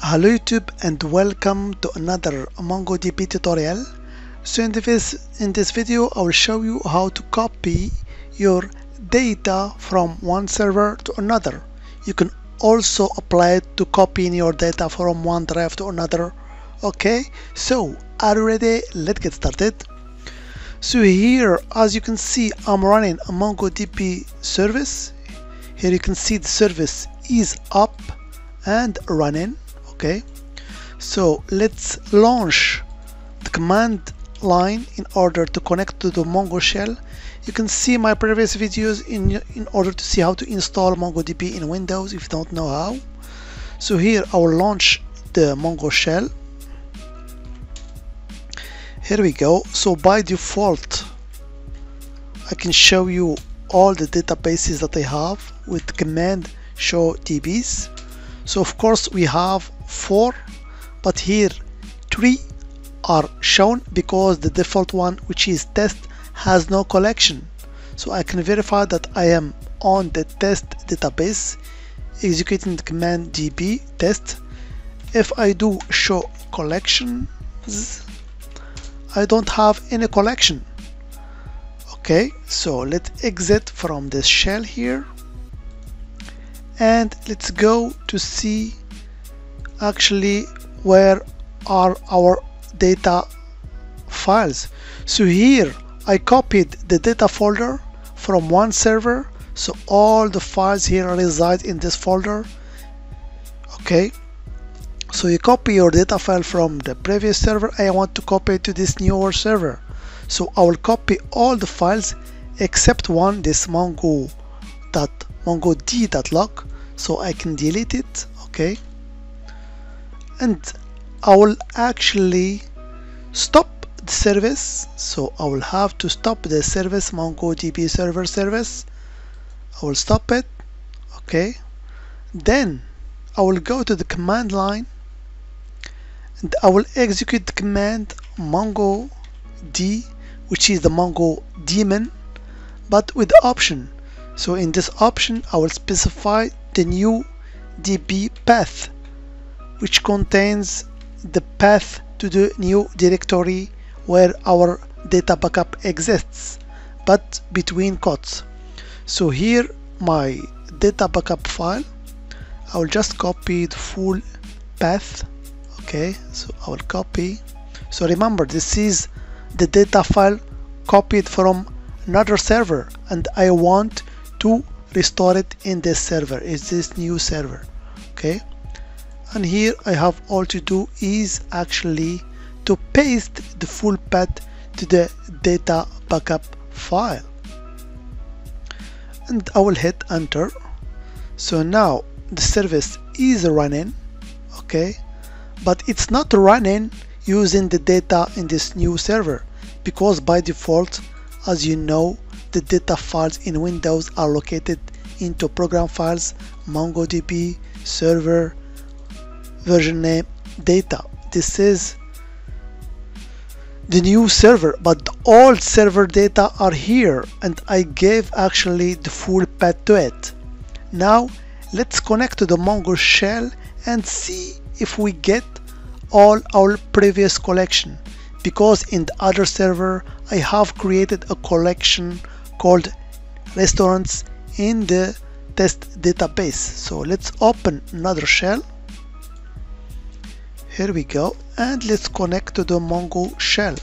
Hello YouTube and welcome to another MongoDB tutorial. So in this video I will show you how to copy your data from one server to another. You can also apply it to copying your data from one drive to another. Okay, so are you ready? Let's get started. So here, as you can see, I'm running a MongoDB service. Here you can see the service is up and running. Okay, so let's launch the command line in order to connect to the Mongo shell. You can see my previous videos in order to see how to install MongoDB in Windows if you don't know how. So here I will launch the Mongo shell. Here we go. So by default I can show you all the databases that I have with the command show DBs. So of course we have 4, but here 3 are shown because the default one, which is test, has no collection. So I can verify that I am on the test database, executing the command db test. If I do show collections, I don't have any collection. Okay, so let's exit from this shell here and let's go to see actually where are our data files. So here I copied the data folder from one server, so all the files here reside in this folder. Okay, so you copy your data file from the previous server. I want to copy it to this newer server, so I will copy all the files except one, this mongod.lock, so I can delete it. Okay, and I will actually stop the service, so I will have to stop the service, MongoDB server service. I will stop it. Okay, then I will go to the command line and I will execute the command mongod, which is the Mongo daemon, but with the option. So in this option I will specify the new db path, which contains the path to the new directory where our data backup exists, but between quotes. So here my data backup file, I will just copy the full path. Okay, so I will copy. So remember, this is the data file copied from another server and I want to restore it in this server, is this new server. Okay, and here I have all to do is actually to paste the full path to the data backup file and I will hit enter. So now the service is running. Okay, but it's not running using the data in this new server because by default, as you know, the data files in Windows are located into program files, MongoDB, server, version name, data. This is the new server, but the old server data are here and I gave actually the full path to it. Now let's connect to the Mongo shell and see if we get all our previous collection, because in the other server I have created a collection called restaurants in the test database. So let's open another shell. Here we go, and let's connect to the Mongo shell.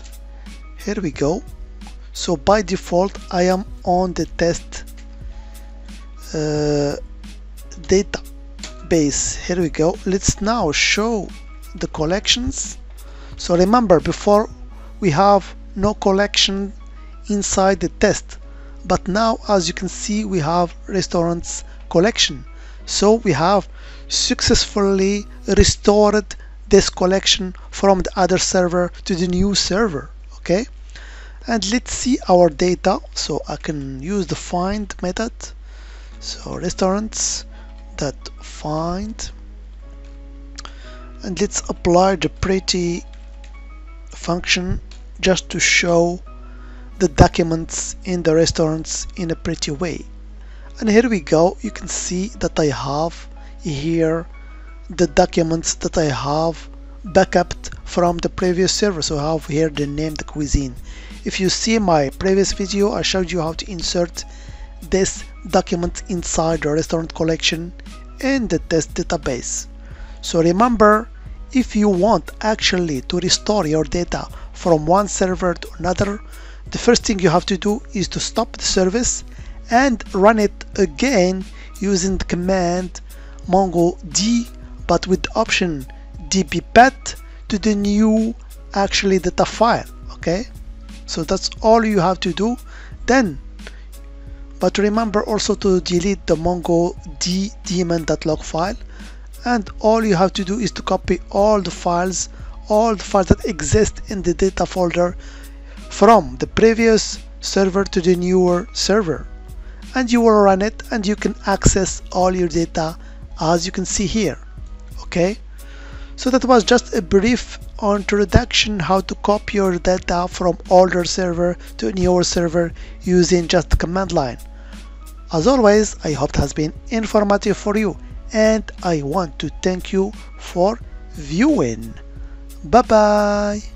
Here we go. So by default I am on the test database. Here we go. Let's now show the collections. So remember, before we have no collection inside the test, but now as you can see we have restaurants collection. So we have successfully restored this collection from the other server to the new server. Okay, and let's see our data. So I can use the find method, so restaurants.find, and let's apply the pretty function just to show the documents in the restaurants in a pretty way. And here we go, you can see that I have here the documents that I have backupped from the previous server. So I have here the name, the cuisine. If you see my previous video, I showed you how to insert this document inside the restaurant collection and the test database. So remember, if you want actually to restore your data from one server to another, the first thing you have to do is to stop the service and run it again using the command mongod, but with the option dbpath to the new actually data file. Okay, so that's all you have to do then. But remember also to delete the mongod daemon.log file, and all you have to do is to copy all the files that exist in the data folder from the previous server to the newer server, and you will run it and you can access all your data as you can see here. Okay, so that was just a brief introduction how to copy your data from older server to newer server using just the command line. As always, I hope it has been informative for you, and I want to thank you for viewing. Bye bye.